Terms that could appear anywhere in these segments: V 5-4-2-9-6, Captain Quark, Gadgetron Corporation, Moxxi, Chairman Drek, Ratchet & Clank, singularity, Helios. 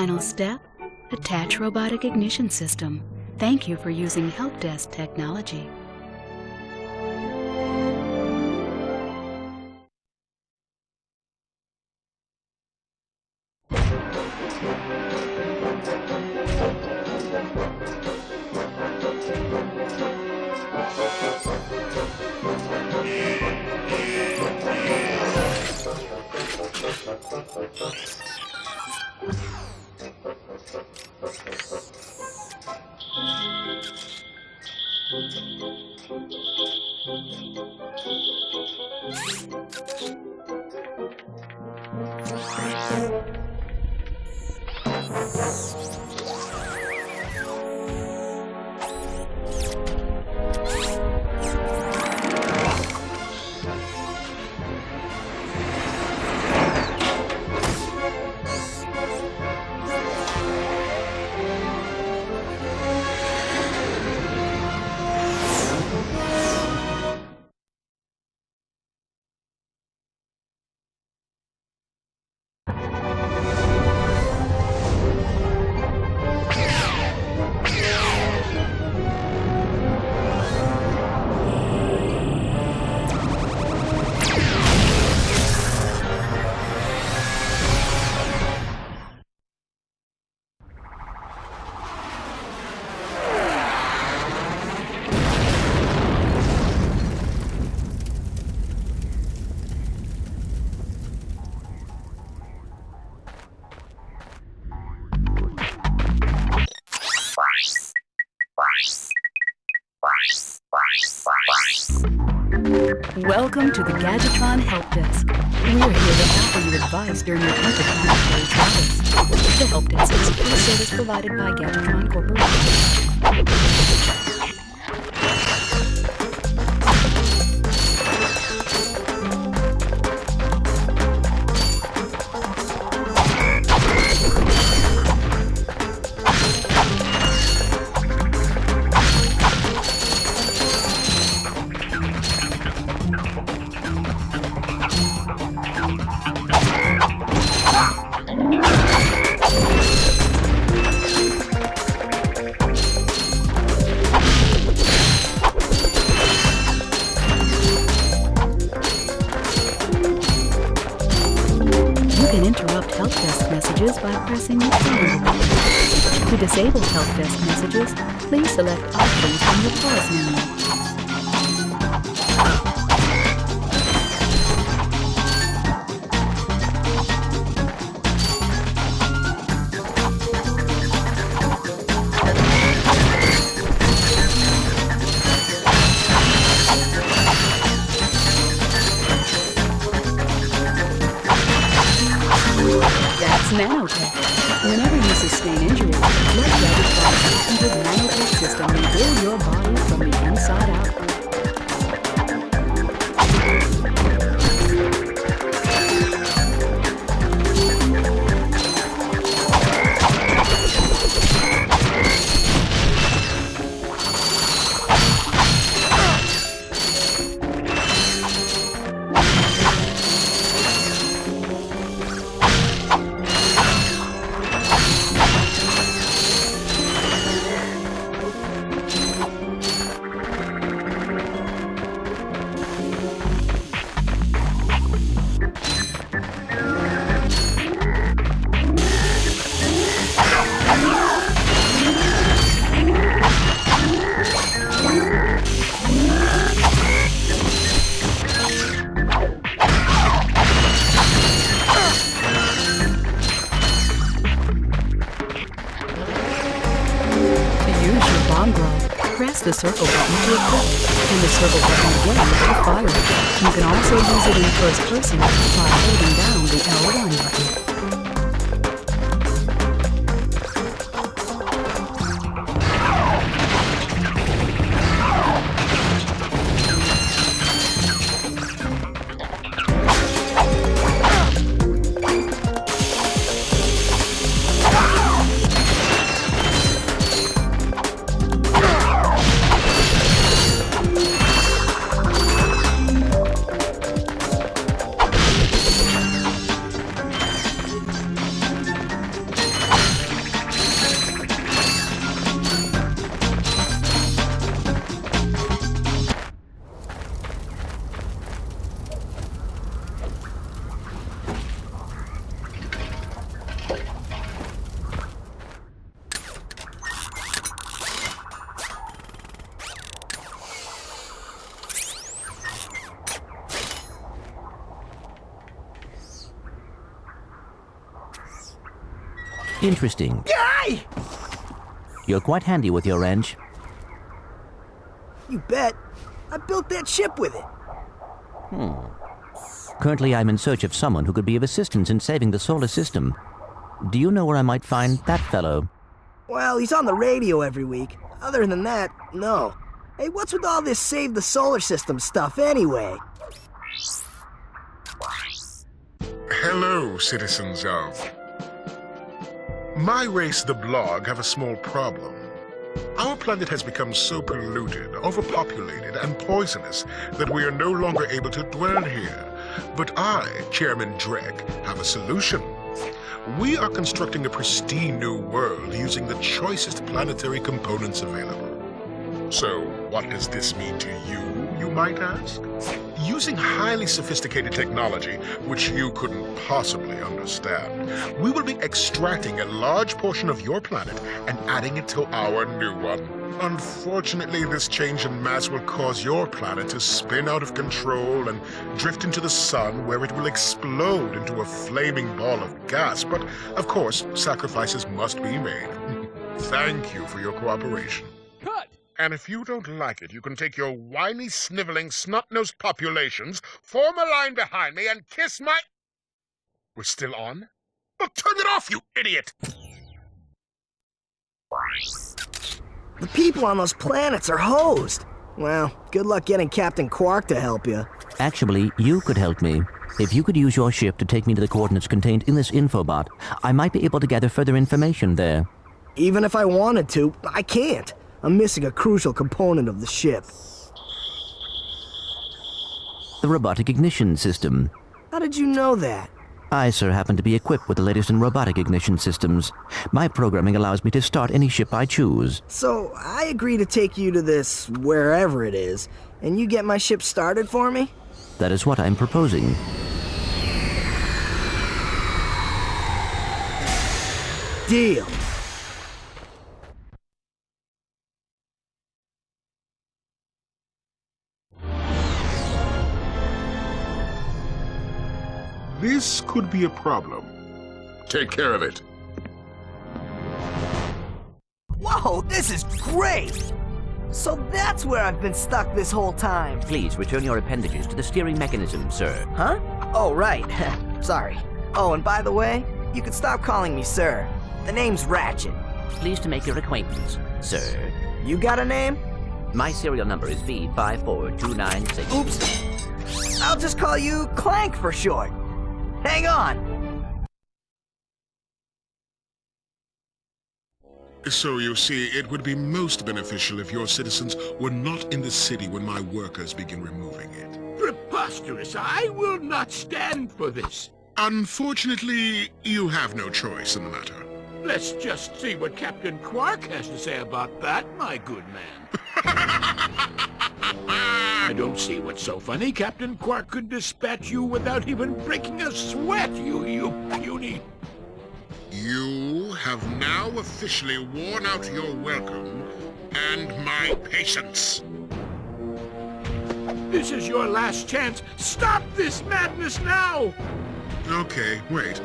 Final step, attach robotic ignition system. Thank you for using help desk technology. Welcome to the Gadgetron Help Desk. We are here to offer you advice during your interplanetary travels. The Help Desk is a free service provided by Gadgetron Corporation. The circle button to equip, and the circle button again to fire. You can also use it in first person by holding down the L1 button. Interesting. Yay! You're quite handy with your wrench. You bet. I built that ship with it. Currently, I'm in search of someone who could be of assistance in saving the solar system. Do you know where I might find that fellow? Well, he's on the radio every week. Other than that, no. Hey, what's with all this save the solar system stuff anyway? Hello, citizens of... My race, the Blog, have a small problem. Our planet has become so polluted, overpopulated, and poisonous that we are no longer able to dwell here. But I, Chairman Drek, have a solution. We are constructing a pristine new world using the choicest planetary components available. So, what does this mean to you, you might ask? Using highly sophisticated technology, which you couldn't possibly understand, we will be extracting a large portion of your planet and adding it to our new one. Unfortunately, this change in mass will cause your planet to spin out of control and drift into the sun, where it will explode into a flaming ball of gas. But, of course, sacrifices must be made. Thank you for your cooperation. And if you don't like it, you can take your whiny, sniveling, snot-nosed populations, form a line behind me, and kiss my... We're still on? Well, turn it off, you idiot! The people on those planets are hosed. Well, good luck getting Captain Quark to help you. Actually, you could help me. If you could use your ship to take me to the coordinates contained in this infobot, I might be able to gather further information there. Even if I wanted to, I can't. I'm missing a crucial component of the ship. The robotic ignition system. How did you know that? I, sir, happen to be equipped with the latest in robotic ignition systems. My programming allows me to start any ship I choose. So, I agree to take you to this wherever it is, and you get my ship started for me? That is what I'm proposing. Deal. This could be a problem. Take care of it. Whoa, this is great! So that's where I've been stuck this whole time. Please return your appendages to the steering mechanism, sir. Huh? Oh, right. Sorry. Oh, and by the way, you can stop calling me sir. The name's Ratchet. Pleased to make your acquaintance, sir. You got a name? My serial number is V 5-4-2-9-6. Oops. I'll just call you Clank for short. Hang on! So you see, it would be most beneficial if your citizens were not in the city when my workers begin removing it. Preposterous! I will not stand for this! Unfortunately, you have no choice in the matter. Let's just see what Captain Quark has to say about that, my good man. I don't see what's so funny. Captain Quark could dispatch you without even breaking a sweat, you puny. You have now officially worn out your welcome and my patience. This is your last chance. Stop this madness now! Okay, wait.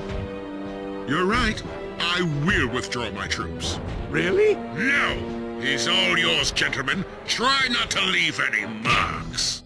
You're right. I will withdraw my troops. Really? No! He's all yours, gentlemen. Try not to leave any marks.